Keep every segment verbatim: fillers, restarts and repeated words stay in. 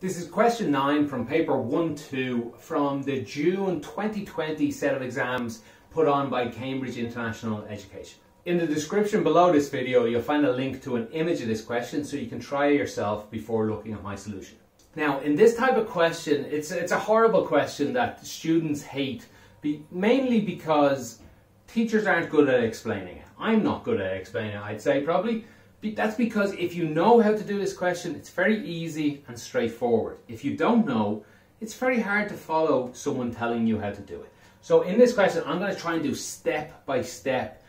This is question nine from paper one two from the June twenty twenty set of exams put on by Cambridge International Education. In the description below this video, you'll find a link to an image of this question so you can try it yourself before looking at my solution. Now, in this type of question, it's, it's a horrible question that students hate, be, mainly because teachers aren't good at explaining it. I'm not good at explaining it, I'd say probably. That's because if you know how to do this question, it's very easy and straightforward. If you don't know, it's very hard to follow someone telling you how to do it. So in this question, I'm going to try and do step by step,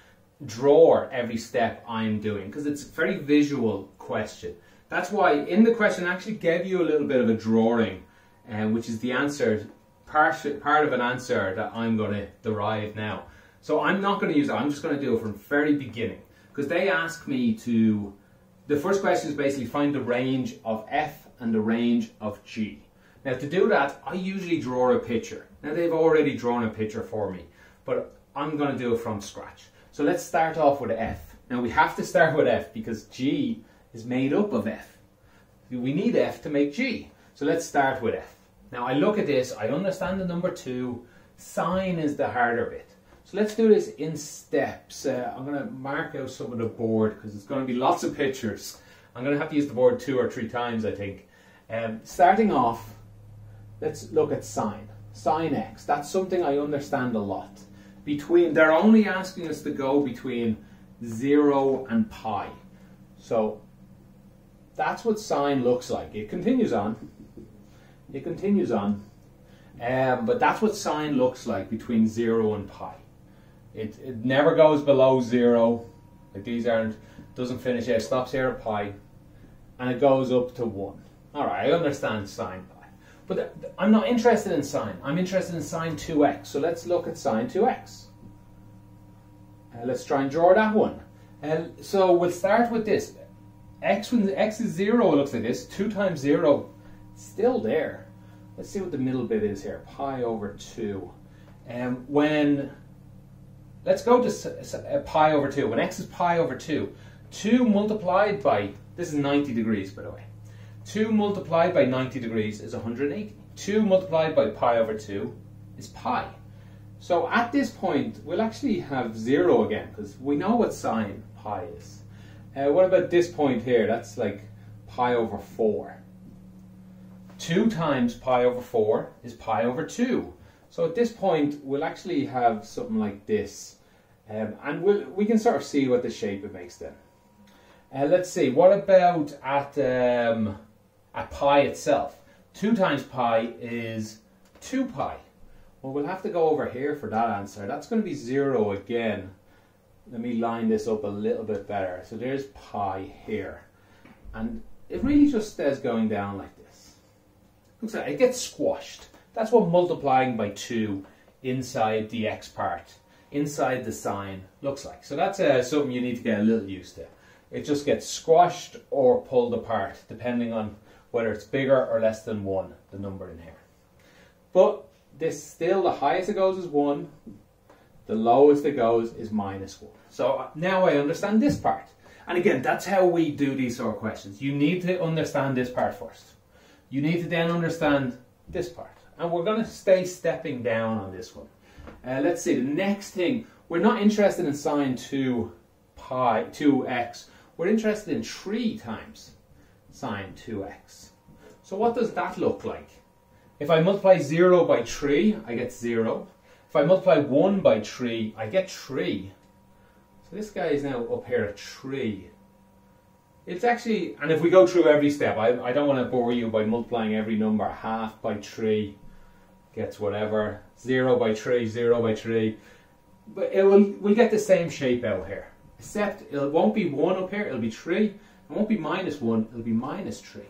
draw every step I'm doing, because it's a very visual question. That's why in the question I actually gave you a little bit of a drawing, uh, which is the answer, part, part of an answer that I'm going to derive now. So I'm not going to use that, I'm just going to do it from the very beginning. Because they ask me to, the first question is basically find the range of F and the range of G. Now to do that, I usually draw a picture. Now they've already drawn a picture for me, but I'm going to do it from scratch. So let's start off with F. Now we have to start with F because G is made up of F. We need F to make G. So let's start with F. Now I look at this, I understand the number two, sine is the harder bit. So let's do this in steps. Uh, I'm going to mark out some of the board because it's going to be lots of pictures. I'm going to have to use the board two or three times, I think. Um, starting off, let's look at sine. Sine x, that's something I understand a lot. Between, they're only asking us to go between zero and pi. So that's what sine looks like. It continues on. It continues on. Um, but that's what sine looks like between zero and pi. It, it never goes below zero, like these aren't, doesn't finish here, stops here at pi, and it goes up to one. Alright, I understand sine pi. But th I'm not interested in sine, I'm interested in sine two x, so let's look at sine two x. Uh, let's try and draw that one. Uh, so we'll start with this. X, when x is zero, it looks like this, two times zero, still there. Let's see what the middle bit is here, pi over two. And um, when... Let's go to pi over two. When x is pi over two, two multiplied by, this is ninety degrees by the way, two multiplied by ninety degrees is one hundred eighty. two multiplied by pi over two is pi. So at this point, we'll actually have zero again, because we know what sine pi is. Uh, what about this point here? That's like pi over four. two times pi over four is pi over two. So at this point, we'll actually have something like this. Um, and we'll, we can sort of see what the shape it makes then. Uh, let's see, what about at, um, at pi itself? two times pi is two pi. Well, we'll have to go over here for that answer. That's going to be zero again. Let me line this up a little bit better. So there's pi here. And it really just stays going down like this. Looks like it gets squashed. That's what multiplying by two inside the x part, inside the sine, looks like. So that's uh, something you need to get a little used to. It just gets squashed or pulled apart, depending on whether it's bigger or less than one, the number in here. But this still, the highest it goes is one, the lowest it goes is minus one. So now I understand this part. And again, that's how we do these sort of questions. You need to understand this part first. You need to then understand this part. And we're going to stay stepping down on this one. Uh, let's see, the next thing, we're not interested in sine two pi, two x. We're interested in three times sine two x. So what does that look like? If I multiply zero by three, I get zero. If I multiply one by three, I get three. So this guy is now up here at three. It's actually, and if we go through every step, I, I don't want to bore you by multiplying every number, half by three gets whatever, zero by three, zero by three, but it will, we'll get the same shape out here, except it won't be one up here, it'll be three, it won't be minus one, it'll be minus three.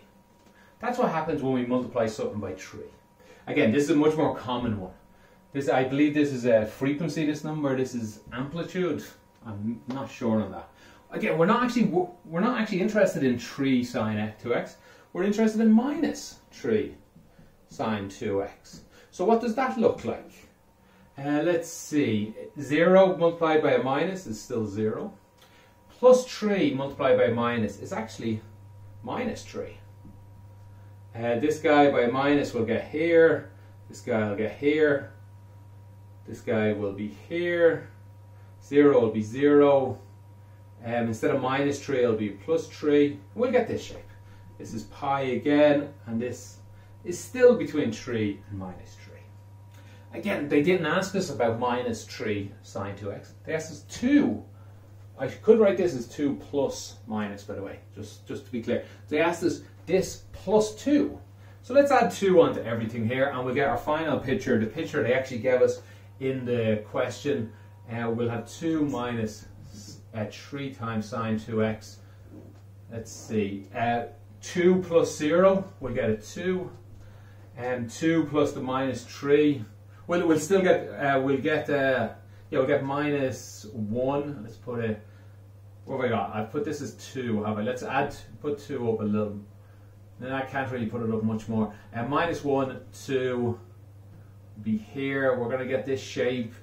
That's what happens when we multiply something by three. Again, this is a much more common one. This, I believe this is a frequency, this number, this is amplitude, I'm not sure on that. Again, we're not actually we're not actually interested in three sine two x. We're interested in minus three sine two x. So what does that look like? Uh, let's see. zero multiplied by a minus is still zero. Plus three multiplied by a minus is actually minus three. Uh, this guy by minus will get here, this guy will get here, this guy will be here, zero will be zero, um, instead of minus three it'll be plus three, we'll get this shape. This is pi again, and this is still between three and minus three. Again, they didn't ask us about minus three sine two x. They asked us two. I could write this as two plus minus, by the way, just, just to be clear. They asked us this plus two. So let's add two onto everything here, and we'll get our final picture, the picture they actually gave us in the question. Uh, we'll have two minus uh, three times sine two x. Let's see. Uh, two plus zero, we'll get a two. And um, two plus the minus three. We'll, we'll still get, uh, we'll get, uh, yeah, we'll get minus one. Let's put it, what have I got? I've put this as two, have I? Let's add, put two up a little. No, I can't really put it up much more. And uh, minus one, two, be here. We're gonna get this shape.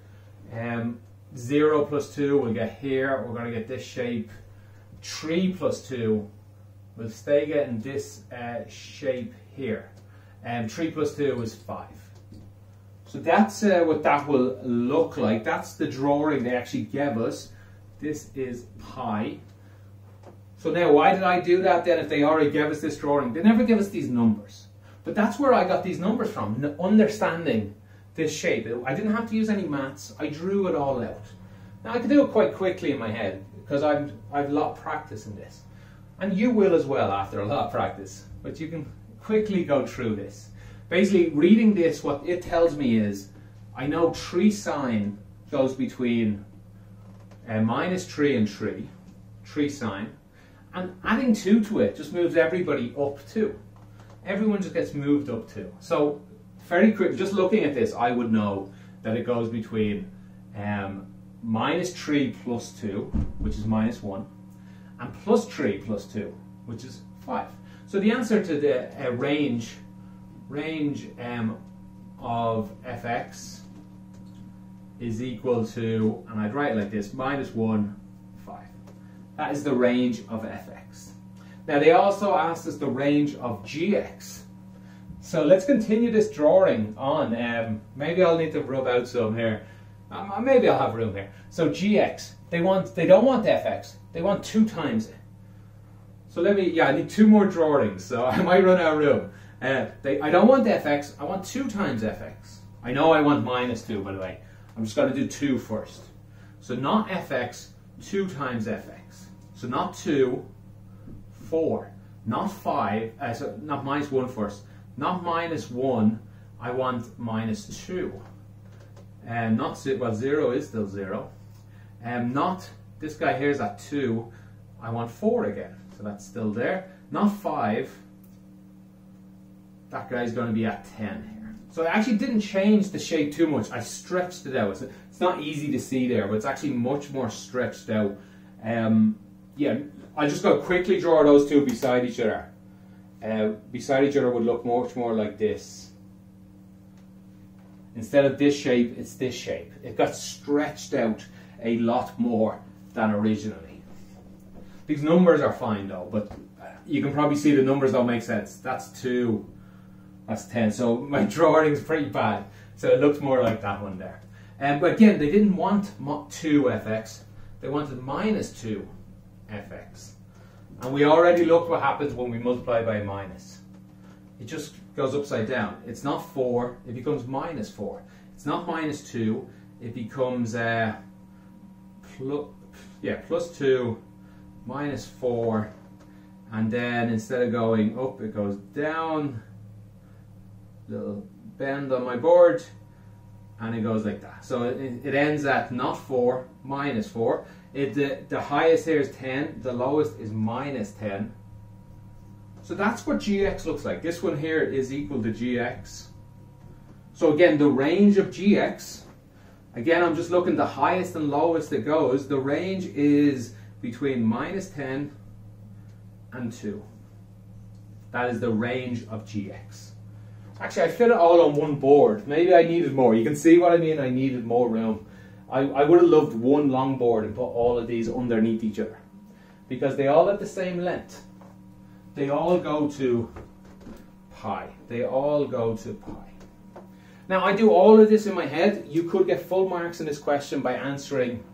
Um, zero plus two, we'll get here. We're gonna get this shape. Three plus two, we'll stay getting this uh, shape here. And um, three plus two is five. So that's uh, what that will look like. That's the drawing they actually gave us. This is pi. So now, why did I do that then if they already gave us this drawing? They never gave us these numbers. But that's where I got these numbers from, understanding this shape. I didn't have to use any maths. I drew it all out. Now, I can do it quite quickly in my head because I've, I've a lot of practice in this. And you will as well after a lot of practice. But you can quickly go through this. Basically, reading this, what it tells me is, I know three sine goes between uh, minus three and three, three sine, and adding two to it just moves everybody up two. Everyone just gets moved up two. So, very quick, just looking at this, I would know that it goes between um, minus three plus two, which is minus one, and plus three plus two, which is five. So the answer to the uh, range range um, of f(x) is equal to, and I'd write it like this, minus one, five. That is the range of f(x). Now they also asked us the range of g(x). So let's continue this drawing on. Um, maybe I'll need to rub out some here. Um, maybe I'll have room here. So g(x), they want, they don't want f(x), they want two times it. So let me, yeah, I need two more drawings, so I might run out of room. Uh, they, I don't want f(x), I want two times f(x). I know I want minus two, by the way. I'm just going to do two first. So not f(x), two times f(x). So not two, four. Not five, uh, so not minus one first. Not minus one, I want minus two. And um, not, well, zero is still zero. And um, not, this guy here is at two, I want four again. So that's still there. Not five. That guy's going to be at ten here. So I actually didn't change the shape too much. I stretched it out. It's not easy to see there, but it's actually much more stretched out. Um, yeah, I'll just go quickly draw those two beside each other. Uh, beside each other would look much more like this. Instead of this shape, it's this shape. It got stretched out a lot more than originally. These numbers are fine though, but you can probably see the numbers don't make sense. That's two. That's ten, so my drawing's pretty bad. So it looks more like that one there. Um, but again, they didn't want two f(x). They wanted minus two f(x). And we already looked what happens when we multiply by a minus. It just goes upside down. It's not four, it becomes minus four. It's not minus two, it becomes uh, pl yeah, plus two, minus four. And then instead of going up, it goes down. Little bend on my board, and it goes like that. So it, it ends at not four, minus four. It, the, the highest here is ten, the lowest is minus ten. So that's what g(x) looks like. This one here is equal to g(x). So again, the range of g(x), again, I'm just looking the highest and lowest it goes. The range is between minus ten and two. That is the range of g(x). Actually, I fit it all on one board. Maybe I needed more. You can see what I mean. I needed more room. I, I would have loved one long board and put all of these underneath each other. Because they all have the same length. They all go to pi. They all go to pi. Now, I do all of this in my head. You could get full marks in this question by answering,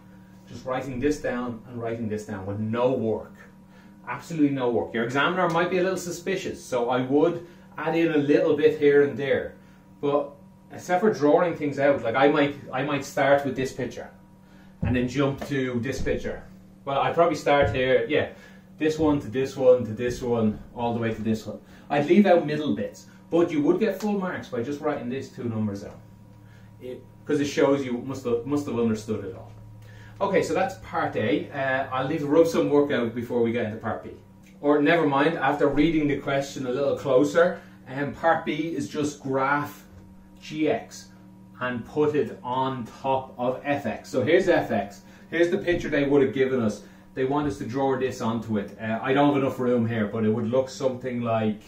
just writing this down and writing this down with no work. Absolutely no work. Your examiner might be a little suspicious, so I would add in a little bit here and there. But except for drawing things out, like I might, I might start with this picture and then jump to this picture. Well, I'd probably start here, yeah, this one to this one to this one, all the way to this one. I'd leave out middle bits, but you would get full marks by just writing these two numbers out. Because it, it shows you must have, must have understood it all. Okay, so that's part A. Uh, I'll need to rub some work out before we get into part B. Or never mind, after reading the question a little closer, um, part B is just graph G X and put it on top of F X. So here's F X. Here's the picture they would have given us. They want us to draw this onto it. Uh, I don't have enough room here, but it would look something like...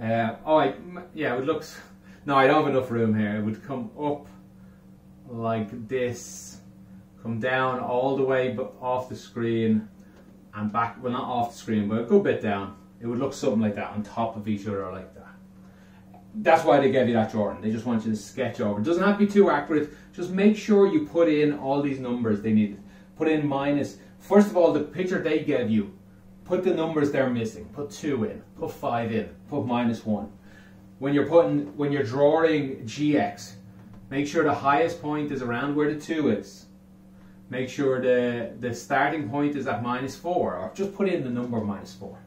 Uh, oh, I, yeah, it would look... No, I don't have enough room here. It would come up like this. Come down all the way off the screen and back, well, not off the screen, but a good bit down. It would look something like that, on top of each other like that. That's why they gave you that drawing. They just want you to sketch over. It doesn't have to be too accurate. Just make sure you put in all these numbers they need. Put in minus. First of all, the picture they gave you, put the numbers they're missing. Put two in, put five in, put minus one. When you're putting, when you're drawing G X, make sure the highest point is around where the two is. Make sure the, the starting point is at minus four, or just put in the number minus four.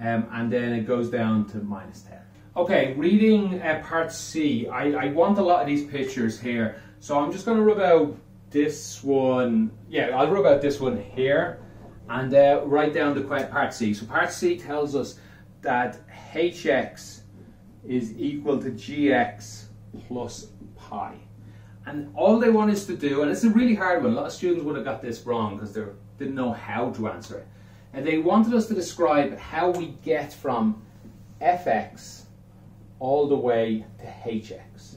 Um, and then it goes down to minus ten. Okay, reading uh, part C, I, I want a lot of these pictures here. So I'm just gonna rub out this one, yeah, I'll rub out this one here, and uh, write down the part C. So part C tells us that H X is equal to G X plus pi. And all they want us to do, and it's a really hard one, a lot of students would have got this wrong because they didn't know how to answer it. And they wanted us to describe how we get from F X all the way to H X.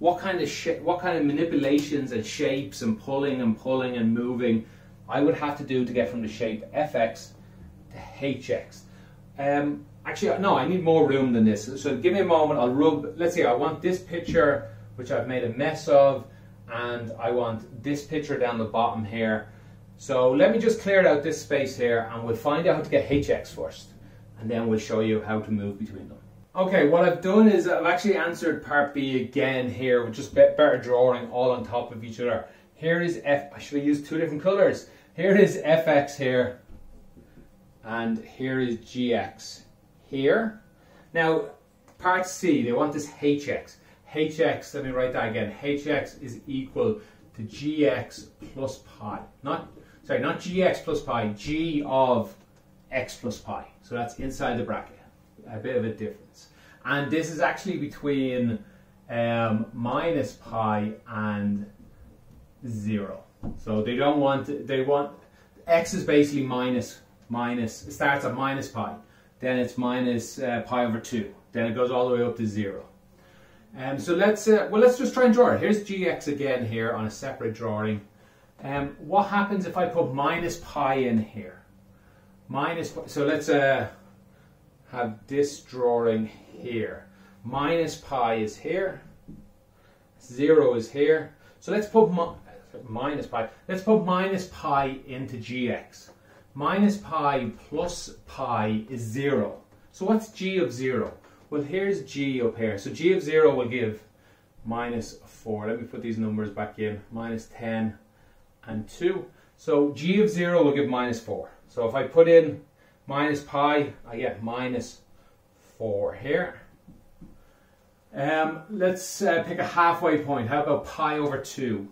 What kind of what kind of manipulations and shapes and pulling and pulling and moving I would have to do to get from the shape F X to H X. Um, actually, no, I need more room than this. So give me a moment, I'll rub, let's see, I want this picture, which I've made a mess of, and I want this picture down the bottom here. So let me just clear out this space here, and we'll find out how to get H X first, and then we'll show you how to move between them. Okay, what I've done is I've actually answered part B again here, with just better drawing all on top of each other. Here is F, I should have used two different colors. Here is F X here, and here is G X here. Now, part C, they want this H X. H X, let me write that again, H X is equal to G X plus pi. Not, sorry, not G X plus pi, G of X plus pi. So that's inside the bracket, a bit of a difference. And this is actually between um, minus pi and zero. So they don't want, they want, X is basically minus, minus, it starts at minus pi, then it's minus uh, pi over two, then it goes all the way up to zero. Um, so let's uh, well let's just try and draw it. Here's G X again here on a separate drawing. Um, what happens if I put minus pi in here? Minus pi, so let's uh, have this drawing here. Minus pi is here. Zero is here. So let's put mi minus pi. Let's put minus pi into G X. Minus pi plus pi is zero. So what's G of zero? Well, here's G up here. So G of zero will give minus four. Let me put these numbers back in. Minus ten and two. So G of zero will give minus four. So if I put in minus pi, I get minus four here. Um, let's uh, pick a halfway point. How about pi over two?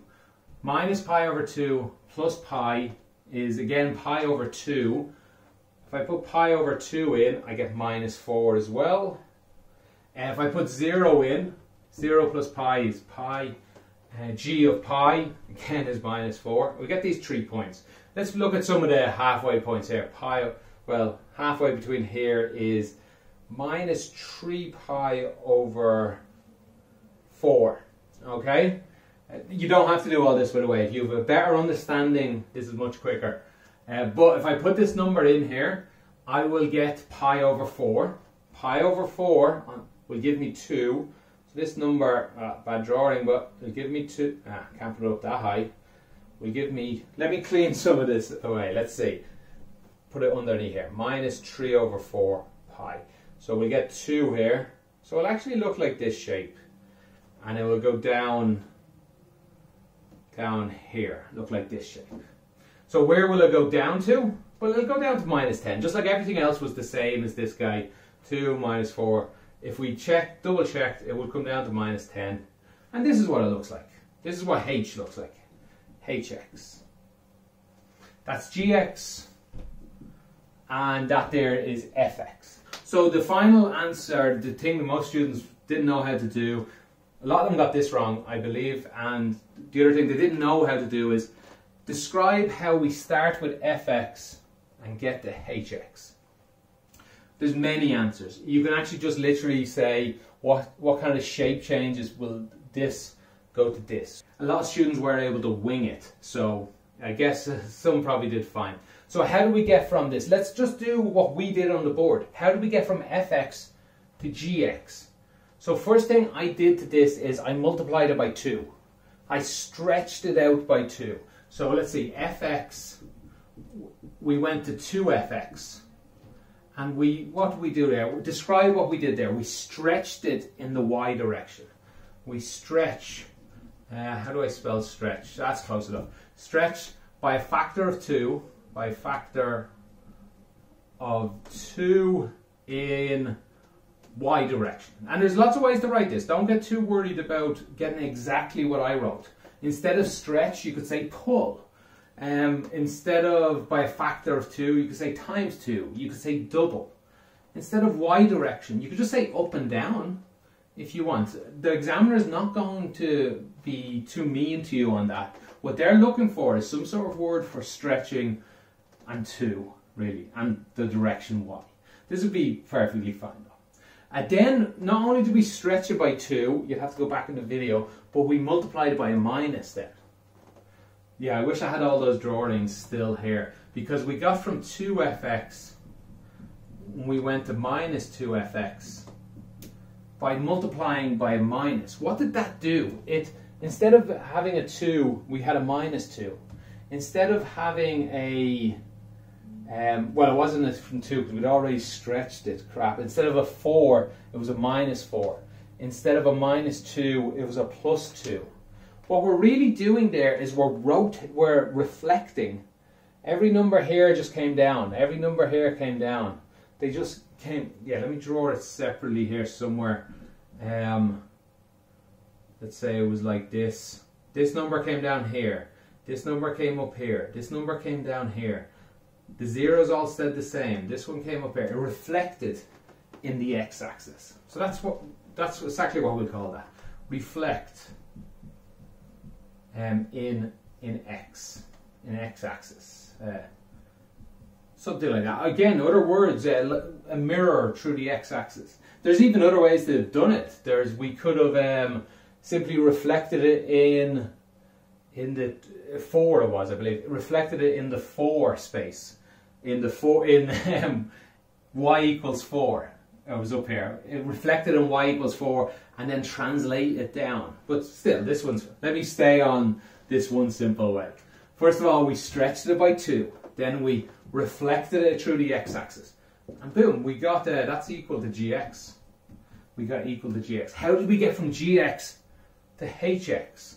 Minus pi over two plus pi is, again, pi over two. If I put pi over two in, I get minus four as well. And if I put zero in, zero plus pi is pi, uh, G of pi, again, is minus four. We get these three points. Let's look at some of the halfway points here. Pi, well, halfway between here is minus three pi over four, okay? You don't have to do all this, by the way. If you have a better understanding, this is much quicker. Uh, but if I put this number in here, I will get pi over four. pi over four will give me two. So this number, uh, by drawing, but it'll give me two. Ah, can't put it up that high. Will give me, let me clean some of this away. Let's see. Put it underneath here. Minus three over four pi. So we'll get two here. So it'll actually look like this shape. And it will go down, down here. Look like this shape. So where will it go down to? Well, it'll go down to minus ten. Just like everything else was the same as this guy. two minus four. If we check, double checked, it would come down to minus ten. And this is what it looks like. This is what H looks like. Hx. That's Gx. And that there is Fx. So the final answer, the thing that most students didn't know how to do, a lot of them got this wrong, I believe, and the other thing they didn't know how to do is describe how we start with Fx and get to Hx. There's many answers. You can actually just literally say what, what kind of shape changes will this go to this. A lot of students were able to wing it, so I guess some probably did fine. So how do we get from this? Let's just do what we did on the board. How do we get from Fx to Gx? So first thing I did to this is I multiplied it by two. I stretched it out by two. So let's see, Fx, we went to two F X. And we, what did we do there? Describe what we did there. We stretched it in the y direction. We stretch. Uh, how do I spell stretch? That's close enough. Stretch by a factor of two, by a factor of two in y direction. And there's lots of ways to write this. Don't get too worried about getting exactly what I wrote. Instead of stretch, you could say pull. Um, instead of by a factor of two, you could say times two. You could say double. Instead of y direction, you could just say up and down. If you want. The examiner is not going to be too mean to you on that. What they're looking for is some sort of word for stretching and two, really, and the direction y. This would be perfectly fine though. And then, not only do we stretch it by two, you'd have to go back in the video, but we multiplied it by a minus then. Yeah, I wish I had all those drawings still here, because we got from two F X, we went to minus two F X, by multiplying by a minus. What did that do? It, instead of having a two, we had a minus two. Instead of having a, um, well, it wasn't a from two, because we'd already stretched it, crap. Instead of a four, it was a minus four. Instead of a minus two, it was a plus two. What we're really doing there is we're rotating, we're reflecting. Every number here just came down. Every number here came down. They just came, yeah, let me draw it separately here somewhere. Um, let's say it was like this. This number came down here. This number came up here. This number came down here. The zeros all said the same. This one came up here. It reflected in the x-axis. So that's what, that's exactly what we call that. Reflect um, in in x, in x-axis. Uh, Something like that. Again, other words, uh, a mirror through the x-axis. There's even other ways to have done it. There's, we could have um, simply reflected it in in the four. It was, I believe, reflected it in the four space, in the four in um, y equals four. It was up here. It reflected in y equals four, and then translate it down. But still, this one's. Let me stay on this one simple way. First of all, we stretched it by two. Then we reflected it through the x-axis. And boom, we got uh, that's equal to Gx. We got equal to Gx. How did we get from Gx to Hx?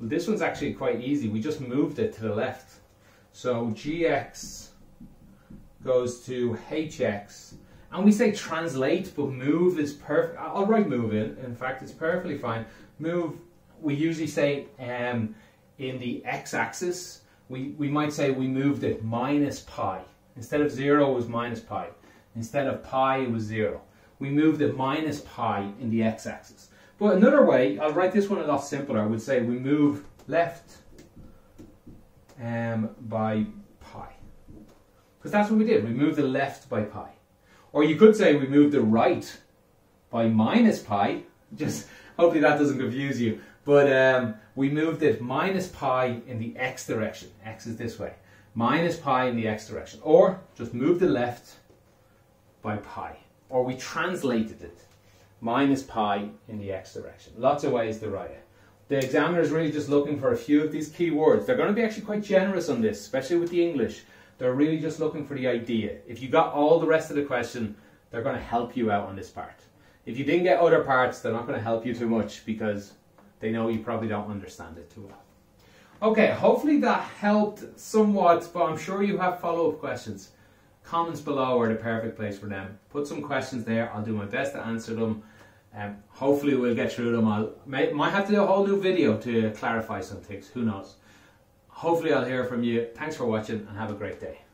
Well, this one's actually quite easy. We just moved it to the left. So Gx goes to Hx. And we say translate, but move is perfect. I'll write move in. In fact, it's perfectly fine. Move, we usually say um, in the x-axis. We, we might say we moved it minus pi. Instead of zero, it was minus pi. Instead of pi, it was zero. We moved it minus pi in the x-axis. But another way, I'll write this one a lot simpler. I would say we move left um, by pi. Because that's what we did. We moved the left by pi. Or you could say we moved the right by minus pi. Just hopefully that doesn't confuse you. But um, we moved it minus pi in the x direction. X is this way. Minus pi in the x direction. Or just move the left by pi. or we translated it, minus pi in the x direction. Lots of ways to write it. The examiner is really just looking for a few of these key words. They're going to be actually quite generous on this, especially with the English. They're really just looking for the idea. If you got all the rest of the question, they're going to help you out on this part. If you didn't get other parts, they're not going to help you too much because they know you probably don't understand it too well. Okay, hopefully that helped somewhat, but I'm sure you have follow-up questions. Comments below are the perfect place for them. Put some questions there. I'll do my best to answer them. Um, hopefully we'll get through them. I may, might have to do a whole new video to clarify some things. Who knows? Hopefully I'll hear from you. Thanks for watching and have a great day.